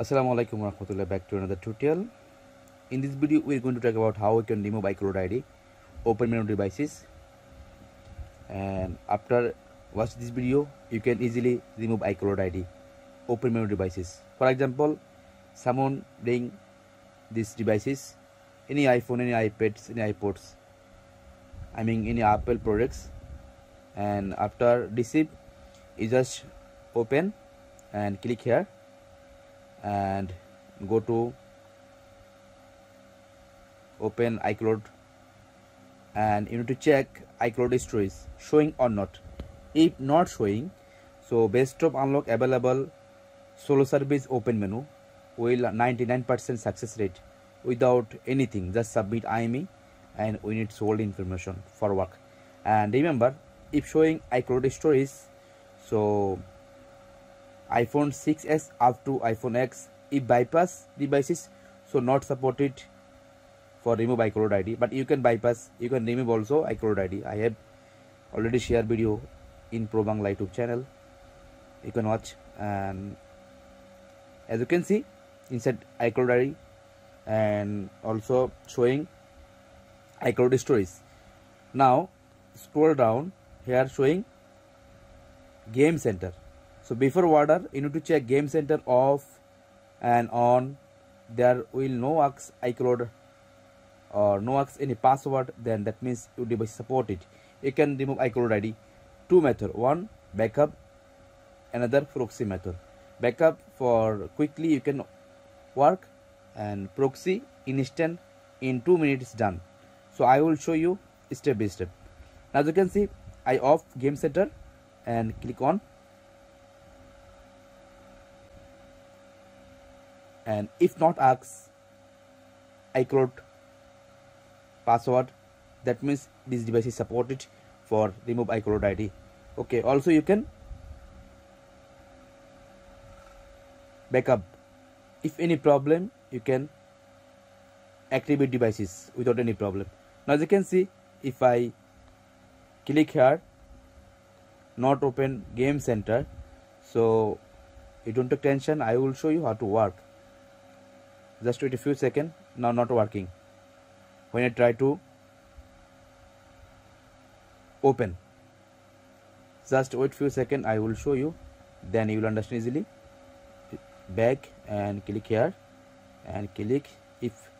Assalamualaikum warahmatullahi, back to another tutorial. In this video we are going to talk about how we can remove iCloud ID, open menu devices, and after watch this video you can easily remove iCloud ID, open menu devices. For example, someone bring these devices, any iPhone, any iPads, any iPods, I mean any Apple products, and after receive you just open and click here and go to open iCloud, and you need to check iCloud history is showing or not. If not showing, so best of unlock available solo service open menu will 99% success rate without anything, just submit IME and we need sold information for work. And remember, if showing iCloud stories, so iPhone 6s up to iPhone X, if bypass devices, so not supported for remove iCloud ID, but you can bypass, you can remove also iCloud ID. I have already shared video in Pro Bangla YouTube channel, you can watch. And as you can see, inside iCloud ID and also showing iCloud stories. Now scroll down here, showing Game Center. So before order you need to check Game Center off and on. There will no ask iCloud or no ask any password, then that means your device support it. You can remove iCloud ID two method, one backup, another proxy method. Backup for quickly you can work, and proxy instant, in 2 minutes done. So I will show you step by step. Now as you can see, I off Game Center and click on, and if not asks iCloud password, that means this device is supported for remove iCloud ID. Okay, also you can backup. If any problem you can activate devices without any problem. Now as you can see, if I click here, not open Game Center, so you don't take tension, I will show you how to work. Just wait a few seconds. Now not working. When I try to open, just wait few seconds, I will show you, then you will understand easily. Back and click here and click. If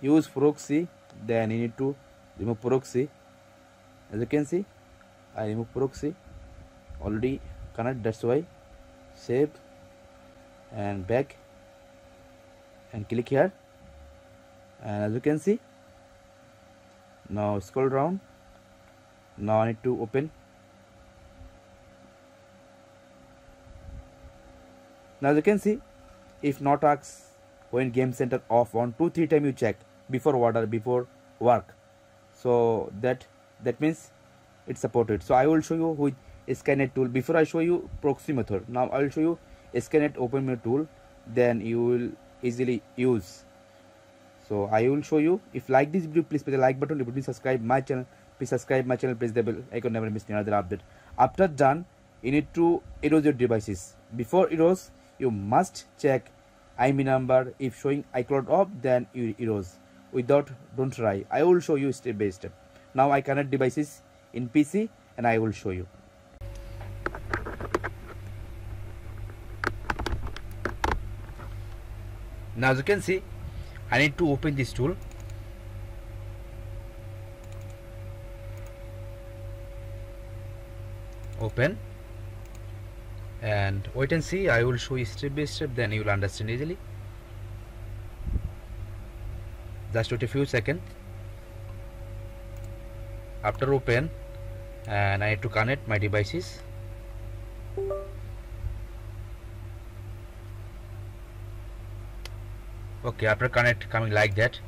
use proxy, then you need to remove proxy. As you can see, I remove proxy, already connect, that's why. Save and back and click here, and as you can see, now scroll down. Now I need to open. Now as you can see, if not asks when Game Center off on 2-3 time you check before order, before work, so that means it's supported. So I will show you with Skynet tool. Before I show you proxy method, now I will show you Skynet open menu tool, then you will easily use. So I will show you. If like this video, please press the like button. If you please subscribe my channel, press the bell icon, never miss another update. After done, you need to erase your devices. Before erase, you must check IME number. If showing iCloud off, then you erase. Without, don't try. I will show you step by step. Now I connect devices in PC and I will show you. Now as you can see, I need to open this tool. Open and wait and see. I will show you step by step, then you will understand easily. Just wait a few seconds. After open, and I need to connect my devices. Okay, after connect coming like that,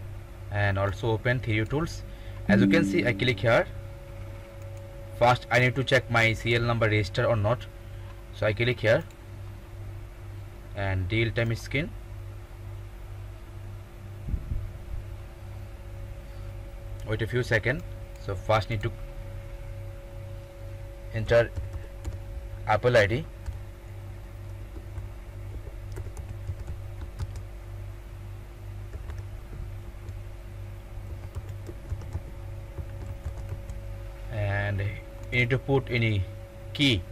and also open 3D tools. As you can see, I click here. First I need to check my CL number register or not, so I click here and real time skin. Wait a few seconds. So first need to enter Apple ID you need to put any key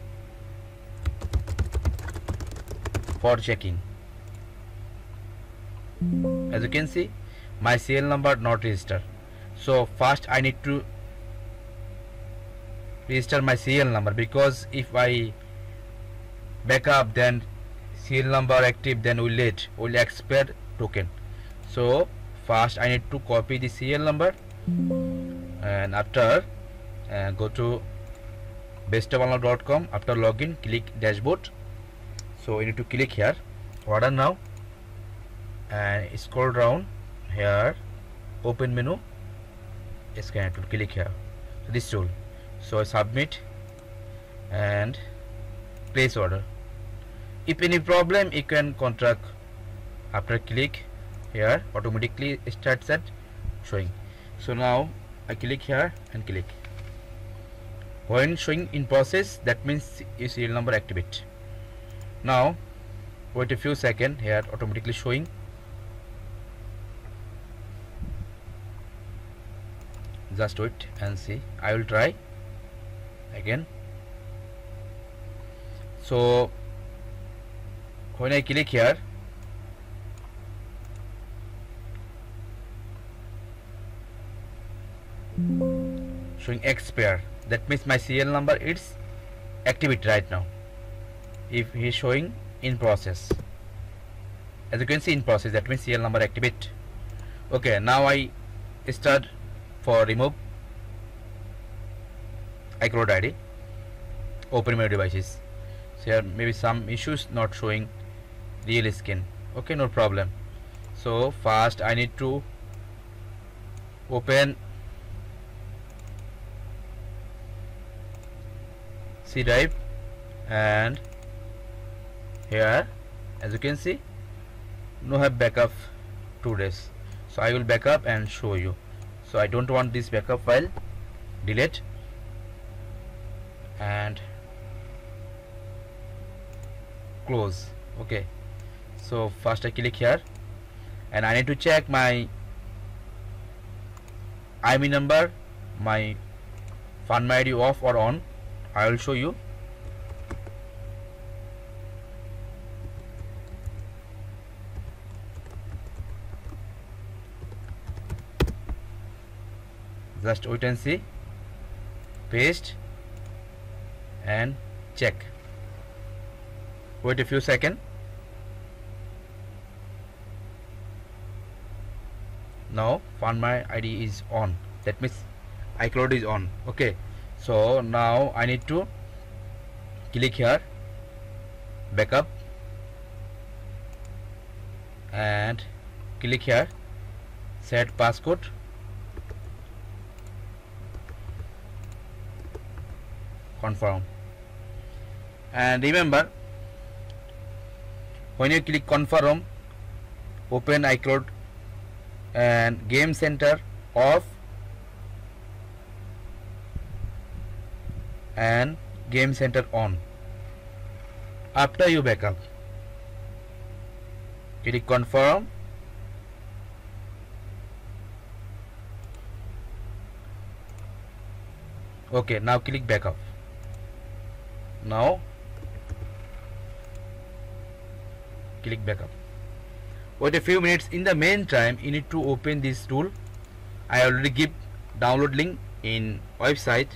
for checking. As you can see, my CL number not registered. So first I need to register my CL number, because if I backup then CL number active, then will expire token. So first I need to copy the CL number, and after go to Bestofunlock.com. After login, click dashboard. So you need to click here order now and scroll down here, open menu, scan tool, click here, so this tool. So I submit and place order. If any problem you can contact. After click here, automatically starts at showing. So now I click here and click. When showing in process, that means your serial number activate. Now wait a few seconds, here automatically showing. Just wait and see. I will try again. So when I click here, showing expire, that means my CL number is activated right now. If he is showing in process, as you can see in process, that means CL number activate. Okay, now I start for remove iCloud ID. Open my devices. So here maybe some issues not showing real skin. Okay, no problem. So first I need to open C drive, and here as you can see no have backup 2 days. So I will backup and show you. So I don't want this backup file, delete and close. Okay, so first I click here and I need to check my IMEI number, my Fan ID off or on. I will show you. Just wait and see. Paste and check. Wait a few seconds. Now Fan ID is on. That means iCloud is on. Okay. So now I need to click here, backup, and click here, set passcode. Confirm. And remember, when you click confirm, open iCloud and Game Center off and Game Center on. After you backup, click confirm, okay. Now click backup. Now click backup. Wait a few minutes. In the meantime, you need to open this tool. I already give download link in website.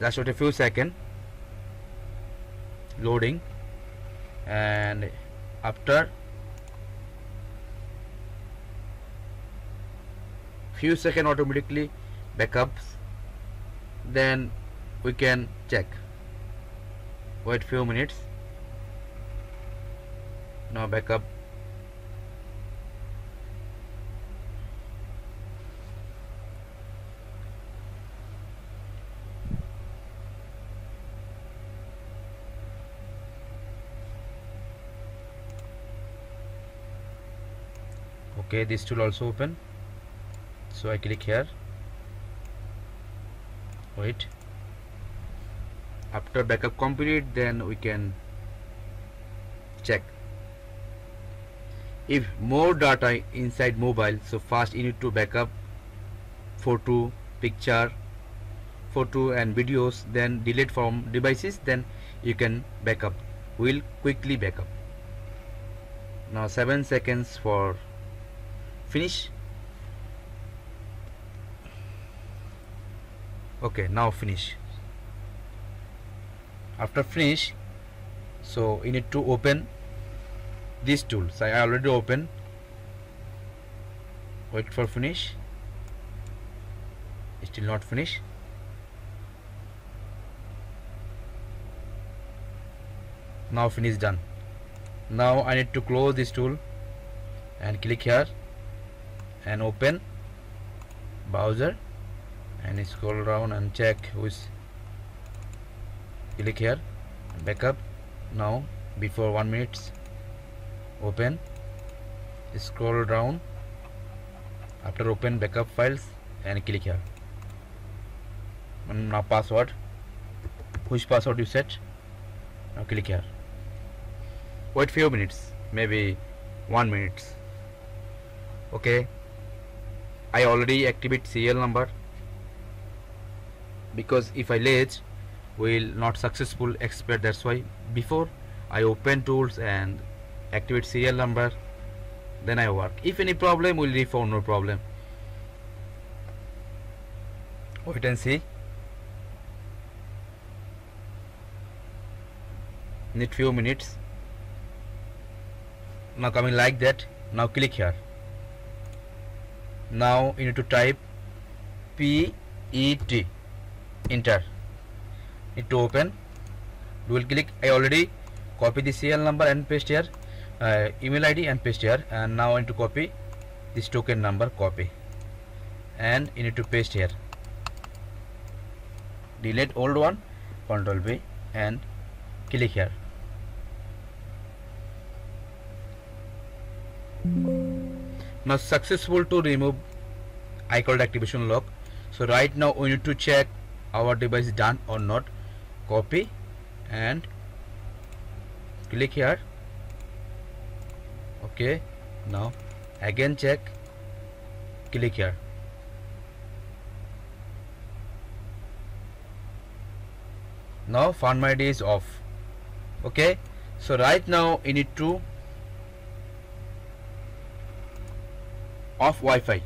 Just wait a few seconds, loading, and after few seconds automatically backups. Then we can check. Wait few minutes. Now backup. Okay, this tool also open. So I click here, wait, After backup complete, then we can check if more data inside mobile. So first you need to backup photo, picture, photo and videos, then delete from devices, then you can backup. We'll quickly backup. Now 7 seconds for finish. Okay, now finish. After finish, so you need to open these tools. I already open. Wait for finish. Still not finish. Now finish done. Now I need to close this tool and click here and open browser and scroll down and check which. Click here, backup now before 1 minute. Open, scroll down, after open backup files and click here. And now password, which password you set, now click here. Wait few minutes, maybe 1 minute. Okay, I already activate serial number, because if I late will not successful expert. That's why before I open tools and activate serial number, then I work. If any problem will refund, no problem. Wait and see. Need few minutes. Now coming like that. Now click here. Now you need to type PET. Enter. Need to open. Dual click. I already copy the serial number and paste here, email ID and paste here, and now I need to copy this token number, copy, and you need to paste here. Delete old one, Ctrl V, and click here. Now successful to remove iCloud activation lock. So right now we need to check our device is done or not. Copy and click here. Okay, now again check, click here. Now Found My ID is off. Okay, so right now you need to off Wi-Fi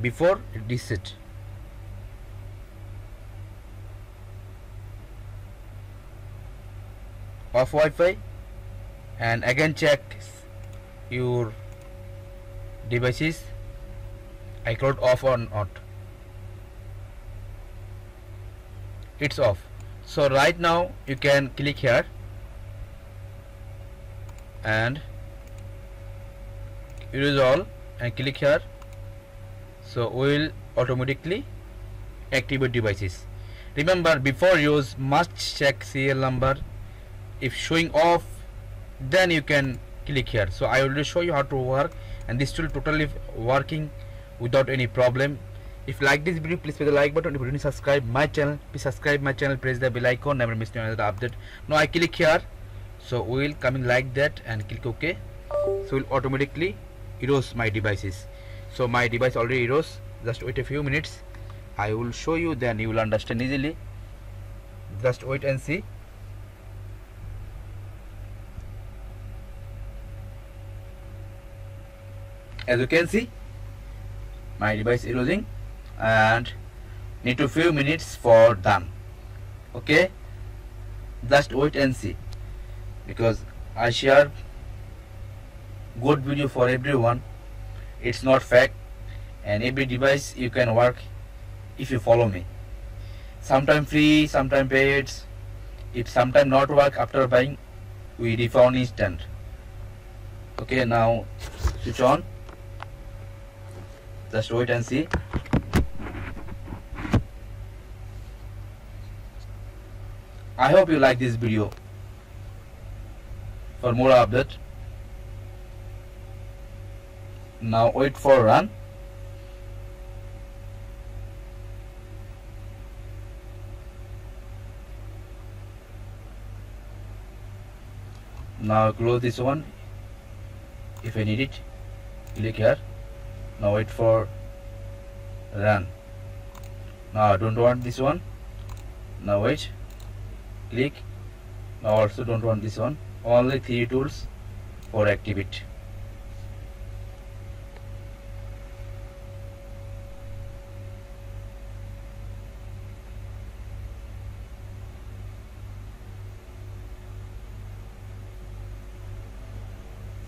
before reset. Off Wi-Fi, and again check your devices iCloud off or not. It's off. So right now you can click here and erase all and click here. So we'll automatically activate devices. Remember, before use must check serial number. If showing off, then you can click here. So I will show you how to work, and this tool totally working without any problem. If you like this video, please press the like button. If you didn't subscribe my channel, please subscribe my channel, press the bell icon, never miss another update. Now I click here, so we will coming like that and click OK. So will automatically erase my devices. So my device already erased. Just wait a few minutes. I will show you, then you will understand easily. Just wait and see. As you can see, my device is losing, and need to few minutes for done. Okay, just wait and see, because I share good video for everyone. It's not fake, and every device you can work if you follow me. Sometime free, sometime paid. If sometime not work after buying, we refund instant. Okay, now switch on. Just wait and see. I hope you like this video. For more update, now wait for run. Now close this one if I need it. Click here. Now wait for run. Now I don't want this one. Now wait. Click. Now also don't want this one. Only 3 tools for activate.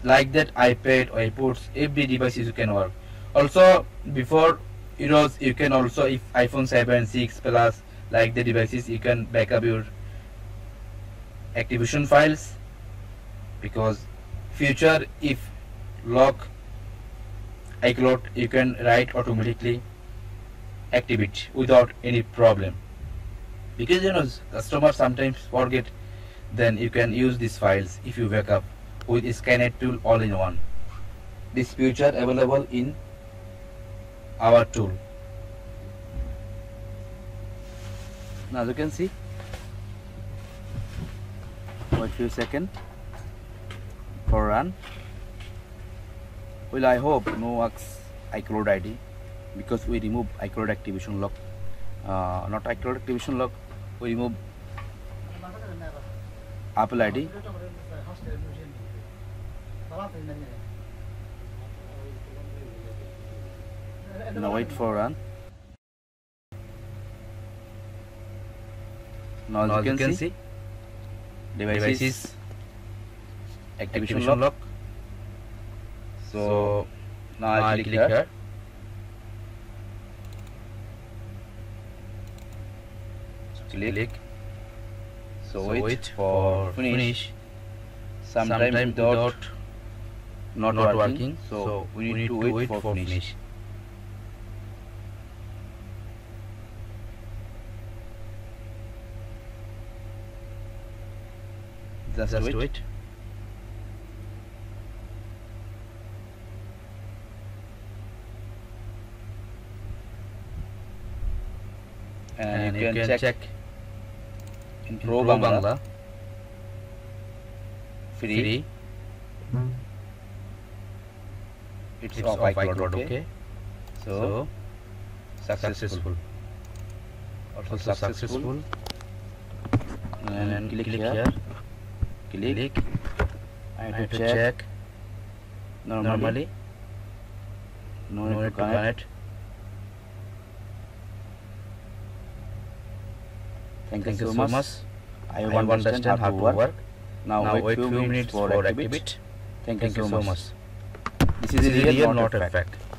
Like that, iPad, iPods, every device you can work. Also, before it was, you can also, if iPhone 7, 6 Plus, like the devices, you can backup your activation files, because future if lock iCloud, you can write automatically activate without any problem. Because you know, customers sometimes forget, then you can use these files if you backup with ScanNet tool all in one. This feature available in our tool. Now you can see. Wait few seconds for run. Well, I hope no works iCloud ID, because we remove iCloud activation lock. Not iCloud activation lock. We remove Apple ID. Now wait for run. Now you can see devices activation lock. So now I click here. Click. So wait for finish. Sometimes dot not working, so we need to wait for finish. Just wait. And you can check in Pro Bangla free. It's off iCloud, okay. So successful. And click here. I have to check normally. No need to connect. Thank you so much. I want to understand how to work. Now wait few minutes for activate. Thank you so much. This is a real, not a fact.